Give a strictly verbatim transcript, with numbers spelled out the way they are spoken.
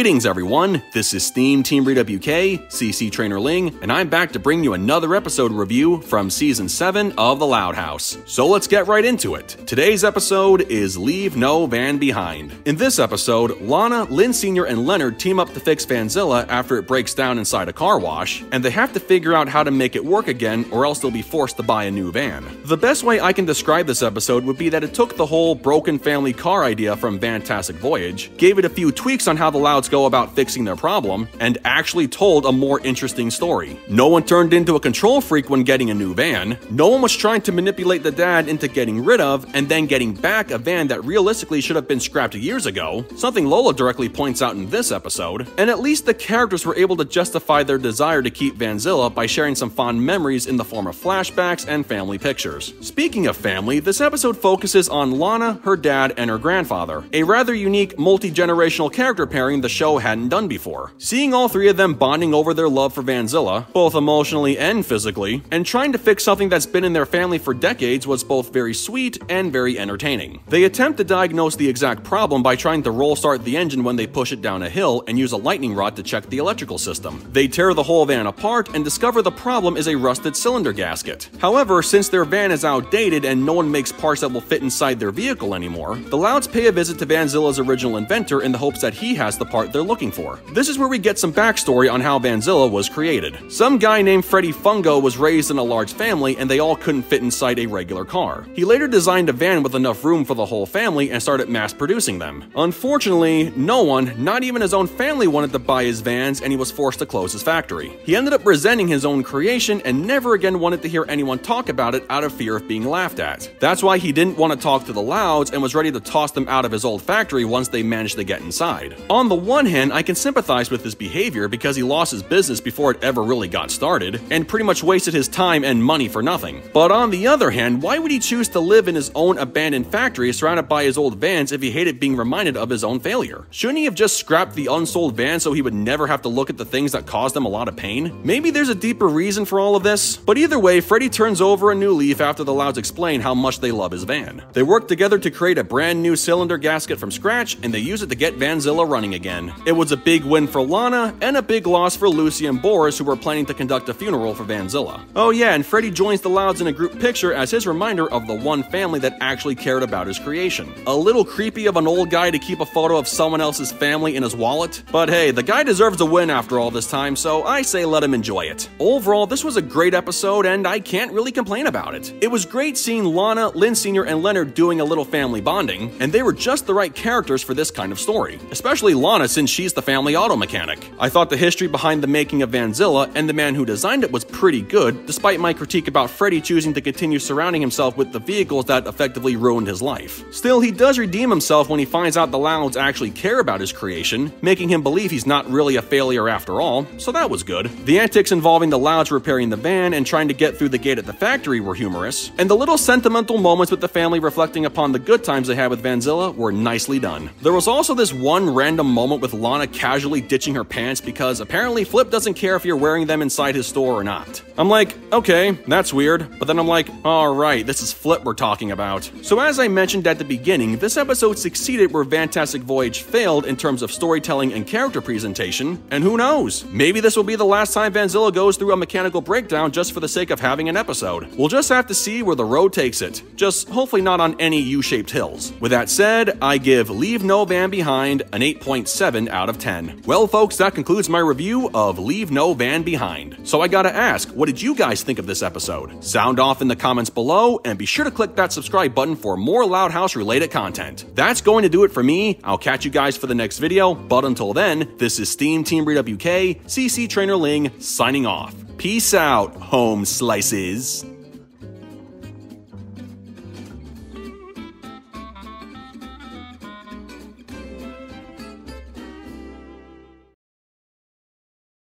Greetings everyone, this is Steam Team RedubUK, C C Trainor-Ling, and I'm back to bring you another episode review from Season seven of The Loud House. So let's get right into it. Today's episode is Leave No Van Behind. In this episode, Lana, Lynn Senior, and Leonard team up to fix Vanzilla after it breaks down inside a car wash, and they have to figure out how to make it work again or else they'll be forced to buy a new van. The best way I can describe this episode would be that it took the whole broken family car idea from Vantastic Voyage, gave it a few tweaks on how the Louds go about fixing their problem, and actually told a more interesting story. No one turned into a control freak when getting a new van, no one was trying to manipulate the dad into getting rid of and then getting back a van that realistically should have been scrapped years ago, something Lola directly points out in this episode, and at least the characters were able to justify their desire to keep Vanzilla by sharing some fond memories in the form of flashbacks and family pictures. Speaking of family, this episode focuses on Lana, her dad, and her grandfather, a rather unique multi-generational character pairing the show hadn't done before. Seeing all three of them bonding over their love for Vanzilla, both emotionally and physically, and trying to fix something that's been in their family for decades was both very sweet and very entertaining. They attempt to diagnose the exact problem by trying to roll start the engine when they push it down a hill and use a lightning rod to check the electrical system. They tear the whole van apart and discover the problem is a rusted cylinder gasket. However, since their van is outdated and no one makes parts that will fit inside their vehicle anymore, the Louds pay a visit to Vanzilla's original inventor in the hopes that he has the part they're looking for. This is where we get some backstory on how Vanzilla was created. Some guy named Freddy Fungo was raised in a large family and they all couldn't fit inside a regular car. He later designed a van with enough room for the whole family and started mass producing them. Unfortunately, no one, not even his own family, wanted to buy his vans and he was forced to close his factory. He ended up resenting his own creation and never again wanted to hear anyone talk about it out of fear of being laughed at. That's why he didn't want to talk to the Louds and was ready to toss them out of his old factory once they managed to get inside. On the one hand, I can sympathize with his behavior because he lost his business before it ever really got started and pretty much wasted his time and money for nothing. But on the other hand, why would he choose to live in his own abandoned factory surrounded by his old vans if he hated being reminded of his own failure? Shouldn't he have just scrapped the unsold van so he would never have to look at the things that caused him a lot of pain? Maybe there's a deeper reason for all of this, but either way, Freddy turns over a new leaf after the Louds explain how much they love his van. They work together to create a brand new cylinder gasket from scratch and they use it to get Vanzilla running again. Again. It was a big win for Lana and a big loss for Lucy and Boris, who were planning to conduct a funeral for Vanzilla. Oh yeah, and Freddy joins the Louds in a group picture as his reminder of the one family that actually cared about his creation. A little creepy of an old guy to keep a photo of someone else's family in his wallet, but hey, the guy deserves a win after all this time, so I say let him enjoy it. Overall, this was a great episode and I can't really complain about it. It was great seeing Lana, Lynn Senior, and Leonard doing a little family bonding, and they were just the right characters for this kind of story, especially Lana. Lana, since she's the family auto mechanic. I thought the history behind the making of Vanzilla and the man who designed it was pretty good, despite my critique about Freddy choosing to continue surrounding himself with the vehicles that effectively ruined his life. Still, he does redeem himself when he finds out the Louds actually care about his creation, making him believe he's not really a failure after all, so that was good. The antics involving the Louds repairing the van and trying to get through the gate at the factory were humorous, and the little sentimental moments with the family reflecting upon the good times they had with Vanzilla were nicely done. There was also this one random moment moment with Lana casually ditching her pants because apparently Flip doesn't care if you're wearing them inside his store or not. I'm like, okay, that's weird, but then I'm like, alright, this is Flip we're talking about. So as I mentioned at the beginning, this episode succeeded where Vantastic Voyage failed in terms of storytelling and character presentation, and who knows? Maybe this will be the last time Vanzilla goes through a mechanical breakdown just for the sake of having an episode. We'll just have to see where the road takes it, just hopefully not on any U-shaped hills. With that said, I give Leave No Van Behind an eight point seven out of ten. Well folks, that concludes my review of Leave No Van Behind. So I gotta ask, what did you guys think of this episode? Sound off in the comments below and be sure to click that subscribe button for more Loud House related content. That's going to do it for me. I'll catch you guys for the next video, but until then, this is Steam Team RedubUK, C C Trainor-Ling signing off. Peace out, home slices.